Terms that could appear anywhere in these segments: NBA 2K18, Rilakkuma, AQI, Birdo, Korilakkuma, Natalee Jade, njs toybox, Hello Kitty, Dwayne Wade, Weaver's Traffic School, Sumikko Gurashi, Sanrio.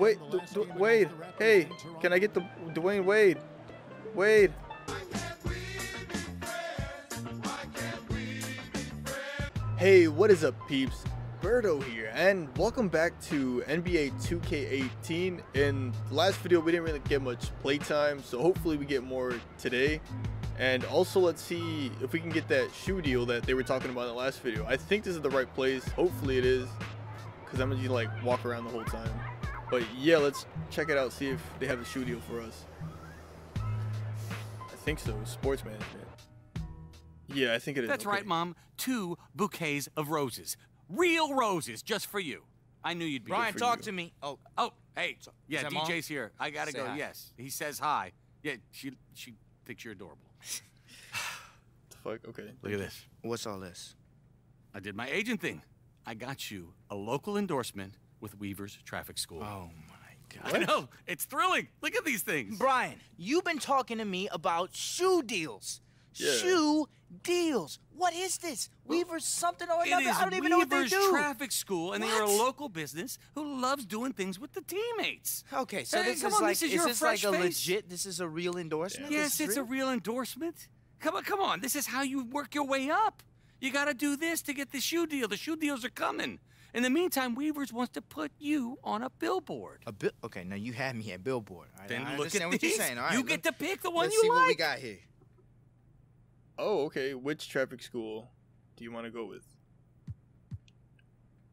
Wait, Wade. Hey, can I get the Dwayne Wade? Wade. Hey, what is up, peeps? Birdo here, and welcome back to NBA 2K18. In the last video, we didn't really get much playtime, so hopefully we get more today. And also, let's see if we can get that shoe deal that they were talking about in the last video. I think this is the right place. Hopefully it is, because I'm gonna just like walk around the whole time. But yeah, let's check it out, see if they have a shoe deal for us. I think so. Sports management. Yeah, I think it is. That's okay. Right, Mom. 2 bouquets of roses. Real roses, just for you. I knew you'd be. Brian, talk to me. Oh, hey, so, yeah, DJ's Mom? Here. I gotta go. Hi. Yes, he says hi. Yeah, she thinks you're adorable. The fuck. Okay. Look at this. What's all this? I did my agent thing. I got you a local endorsement with Weaver's Traffic School. Oh my God. What? I know. It's thrilling. Look at these things. Brian, you've been talking to me about shoe deals. Yeah. Shoe deals. What is this? Well, Weaver's something or another. I don't even know what they do. Weaver's Traffic School, and what? They are a local business who loves doing things with the teammates. Okay, so hey, this is a real endorsement? Yeah. Yes, it's real? A real endorsement. Come on. This is how you work your way up. You got to do this to get the shoe deal. The shoe deals are coming. In the meantime, Weaver's wants to put you on a billboard. Okay, now you had me at billboard. All right, then I look at what you're saying. All right, you get to pick the one you like. Let's see what we got here. Oh, okay. Which traffic school do you want to go with?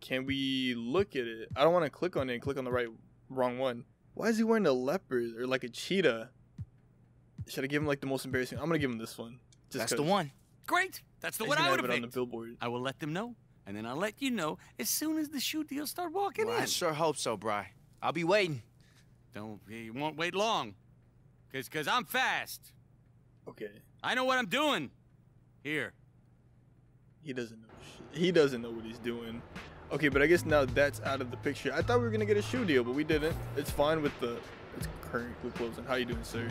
Can we look at it? I don't want to click on it and click on the wrong one. Why is he wearing a leopard or like a cheetah? Should I give him like the most embarrassing? I'm going to give him this one. Just that's the one. Great. That's the one I would have picked. On the billboard. I will let them know, and then I'll let you know as soon as the shoe deals start walking in. I sure hope so, Bri. I'll be waiting. You won't wait long, because I'm fast. Okay. I know what I'm doing. Here. He doesn't know shit. He doesn't know what he's doing. Okay, but I guess now that's out of the picture. I thought we were gonna get a shoe deal, but we didn't. It's fine with the. It's currently closing. How you doing, sir?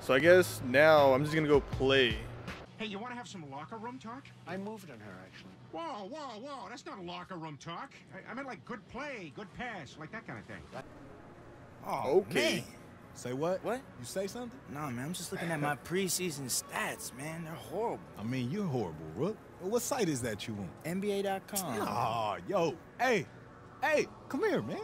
So I guess now I'm just gonna go play. Hey, you want to have some locker room talk? I moved on her, actually. Whoa, whoa, whoa! That's not locker room talk. I meant like good play, good pass, like that kind of thing. Oh, okay. Man. Say what? What? You say something? Nah, man, I'm just looking at my preseason stats, man. They're horrible. I mean, you're horrible, Rook. What site is that you on? NBA.com. Aw, yo. Hey, hey, come here, man.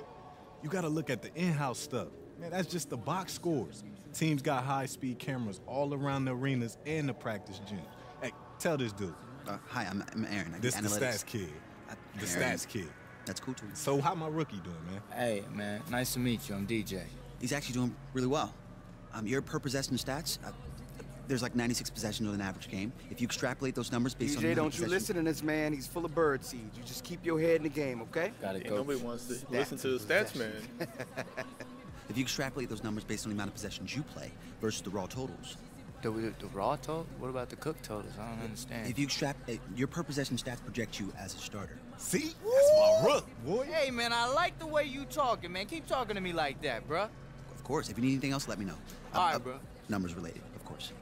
You got to look at the in-house stuff. Man, that's just the box scores. Teams got high-speed cameras all around the arenas and the practice gym. Hey, tell this dude. Hi, I'm Aaron. This is the stats kid. The stats kid. That's cool, too. So how my rookie doing, man? Hey, man, nice to meet you. I'm DJ. He's actually doing really well. Your per possession stats, there's like 96 possessions on an average game. If you extrapolate those numbers based on... DJ, don't you listen to this man. He's full of bird seeds. You just keep your head in the game, okay? Got it, coach. Nobody wants to listen to the stats, man. If you extrapolate those numbers based on the amount of possessions you play versus the raw totals. The raw total? What about the cook totals? I don't understand. If you extrapolate, your per possession stats project you as a starter. See? Woo! That's my rook, boy. Hey, man, I like the way you talking, man. Keep talking to me like that, bruh. Of course. If you need anything else, let me know. All right, bro. Numbers related, of course.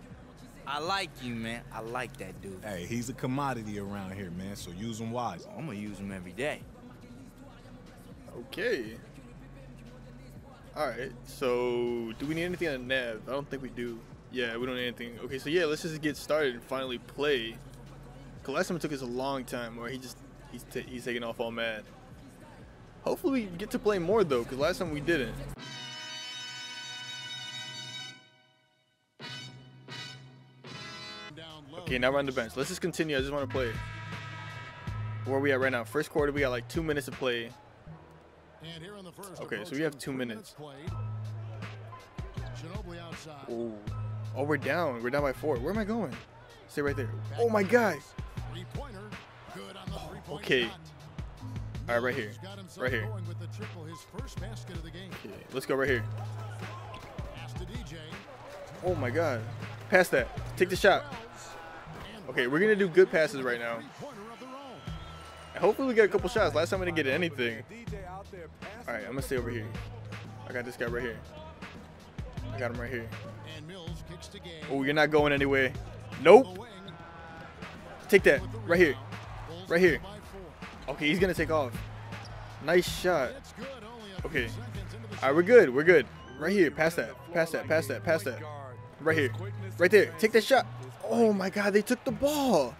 I like you, man. I like that dude. Hey, he's a commodity around here, man, so use him wise. I'm going to use him every day. Okay. All right, so do we need anything on Nav? I don't think we do. Yeah, we don't need anything. Okay, so yeah, let's just get started and finally play. Because last time it took us a long time where he's taking off all mad. Hopefully we get to play more, though, because last time we didn't. Okay, now we're on the bench. Let's just continue. I just want to play. Where are we at right now? First quarter, we got like 2 minutes to play. Okay, so we have 2 minutes. Oh, oh, we're down. We're down by 4. Where am I going? Stay right there. Oh, my God. Oh, okay. All right, right here. Right here. Okay, let's go right here. Oh, my God. Pass that. Take the shot. Okay, we're gonna do good passes right now. Hopefully we get a couple shots. Last time we didn't get anything. All right, I'm gonna stay over here. I got this guy right here. I got him right here. Oh, you're not going anywhere. Nope. Take that right here. Right here. Okay, he's gonna take off. Nice shot. Okay. All right, we're good. We're good. Right here. Pass that. Pass that. Pass that. Pass that. Right here. Right there. Take that shot. Oh, my God. They took the ball.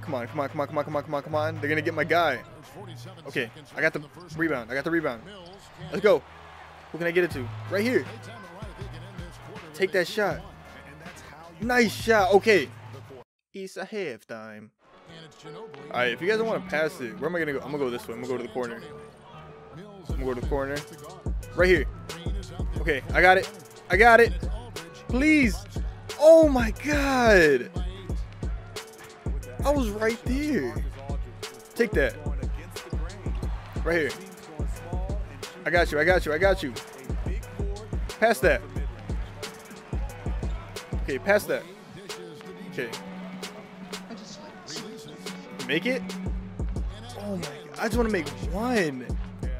Come on. Come on. Come on. Come on. Come on. Come on. Come on. They're going to get my guy. Okay. I got the rebound. I got the rebound. Let's go. Who can I get it to? Right here. Take that shot. Nice shot. Okay. It's a half time. All right. If you guys don't want to pass it, where am I going to go? I'm going to go this way. I'm going to go to the corner. I'm going to go to the corner. Right here. Okay. I got it. I got it. Please. Oh, my God. I was right there. Take that. Right here. I got you. I got you. I got you. Pass that. Okay, pass that. Okay. Make it? Oh, my God. I just want to make one.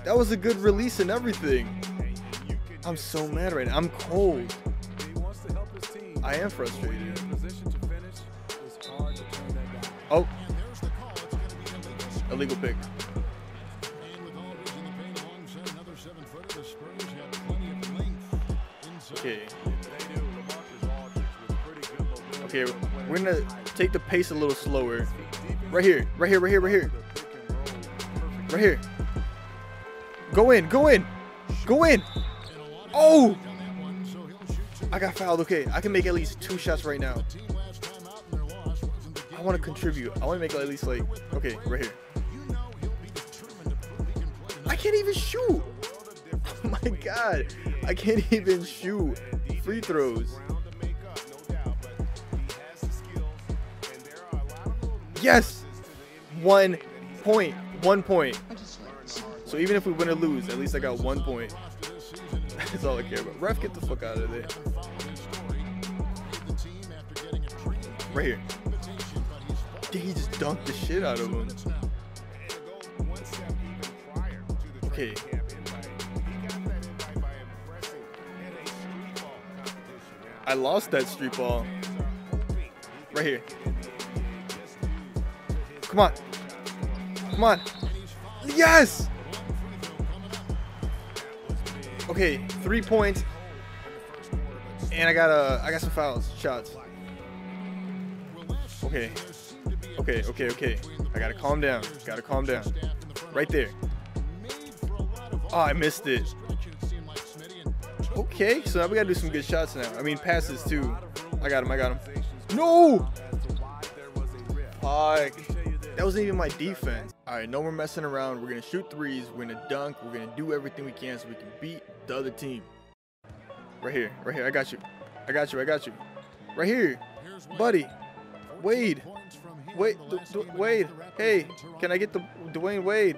That was a good release and everything. I'm so mad right now. I'm cold. I am frustrated. Oh. Illegal pick. Okay. Okay, we're going to take the pace a little slower. Right here. Right here, right here, right here. Right here. Go in, go in. Go in. Oh! I got fouled. Okay, I can make at least 2 shots right now. I want to contribute. I want to make at least like, okay, right here. I can't even shoot. Oh my God. I can't even shoot free throws. Yes. 1 point. 1 point. So even if we win or lose, at least I got 1 point. That's all I care about. Ref, get the fuck out of there. Right here. Dude, he just dunked the shit out of him. Okay. I lost that street ball. Right here. Come on. Come on. Yes! Okay, 3 points, and I got some fouls, shots. Okay, okay, okay, okay. I gotta calm down. Gotta calm down. Right there. Oh, I missed it. Okay, so now we gotta do some good shots now. I mean, passes too. I got him. I got him. No. That wasn't even my defense. All right, no more messing around. We're gonna shoot threes. We're gonna dunk. We're gonna do everything we can so we can beat the other team. Right here, right here. I got you. I got you. I got you. Right here, buddy. Wade. Wait, Wade. Hey, can I get the Dwayne Wade?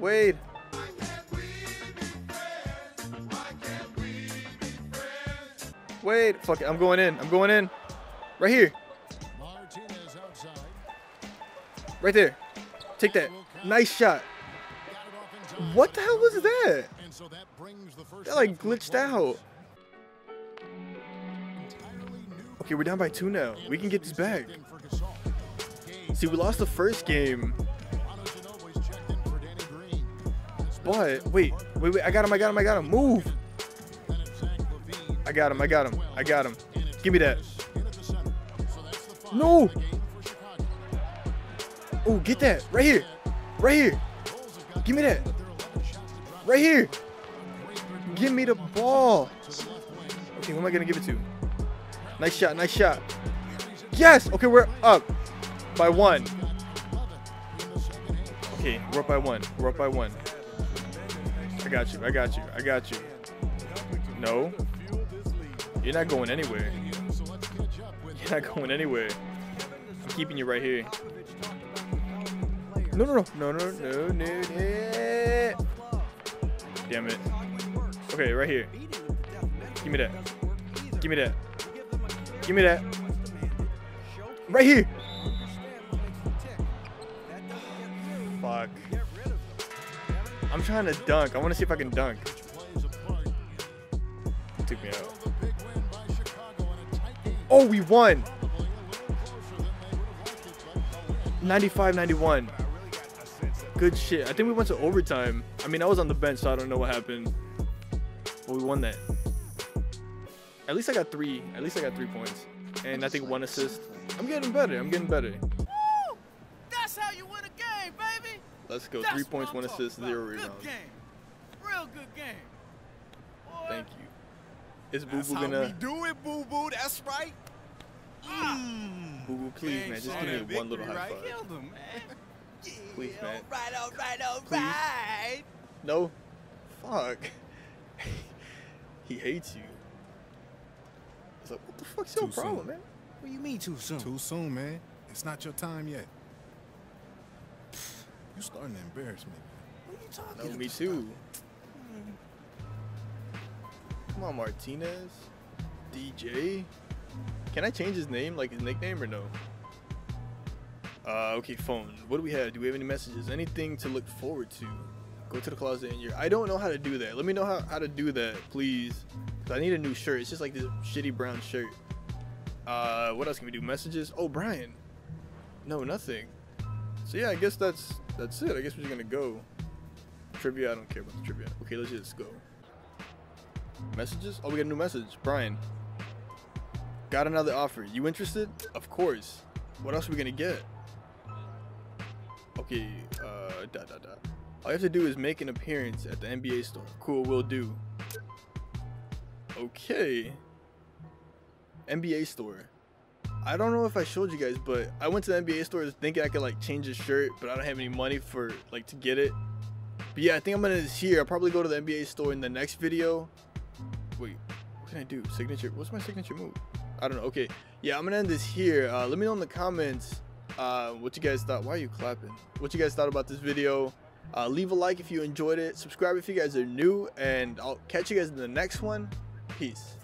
Wade. Wade. Fuck it. I'm going in. I'm going in. Right here. Right there. Take that. Nice shot. What the hell was that? That like glitched out. Okay, we're down by 2 now. We can get this back. See, we lost the first game. But, wait. Wait, wait. I got him. I got him. I got him. Move. I got him. I got him. I got him. Give me that. No. Oh, get that. Right here. Right here. Give me that. Right here. Give me the ball. Okay, who am I going to give it to? Nice shot. Nice shot. Yes. Okay, we're up by 1. Okay, we're up by 1. We're up by 1. I got you. I got you. I got you. No. You're not going anywhere. You're not going anywhere. I'm keeping you right here. No, no, no, no, no, no, no. Damn it. Okay, right here. Give me that. Give me that. Give me that. Right here. Fuck. I'm trying to dunk. I want to see if I can dunk. Took me out. Oh, we won. 95-91. Good shit. I think we went to overtime. I mean, I was on the bench, so I don't know what happened. But we won that. At least I got 3 points. And I think 1 assist. I'm getting better. Woo! That's how you win a game, baby. Let's go. That's 3 points, 1 assist, 0 rebounds. Good game. Real good game. Boy. Thank you. Is Boo Boo gonna? That's how we do it, Boo Boo. That's right. Mm. Boo Boo, please, man, just give me 1 little high five. Killed him, man. Please, man. All right. No. Fuck. He hates you. It's like, what the fuck's your problem, man? What do you mean too soon? Too soon, man. It's not your time yet. You starting to embarrass me. What are you talking about? No, me too. Come on, Martinez. DJ. Can I change his name, like his nickname, or no? Okay, phone. What do we have? Do we have any messages? Anything to look forward to? Go to the closet and you're... I don't know how to do that. Let me know how to do that, please. Because I need a new shirt. It's just like this shitty brown shirt. What else can we do? Messages? Oh, Brian. No, nothing. So, yeah, I guess that's it. I guess we're just going to go. Trivia, I don't care about the trivia. Okay, let's just go. Messages? Oh, we got a new message. Brian. Got another offer. You interested? Of course. What else are we going to get? Okay, all you have to do is make an appearance at the NBA store. Cool, will do. Okay. NBA store. I don't know if I showed you guys, but I went to the NBA store thinking I could like change a shirt, but I don't have any money for like to get it. But yeah, I think I'm gonna I'll probably go to the NBA store in the next video. Wait, what can I do? Signature, what's my signature move? I don't know. Okay, yeah, I'm gonna end this here. Let me know in the comments what you guys thought. Why are you clapping? What you guys thought about this video. Leave a like if you enjoyed it. Subscribe if you guys are new, and I'll catch you guys in the next one. Peace.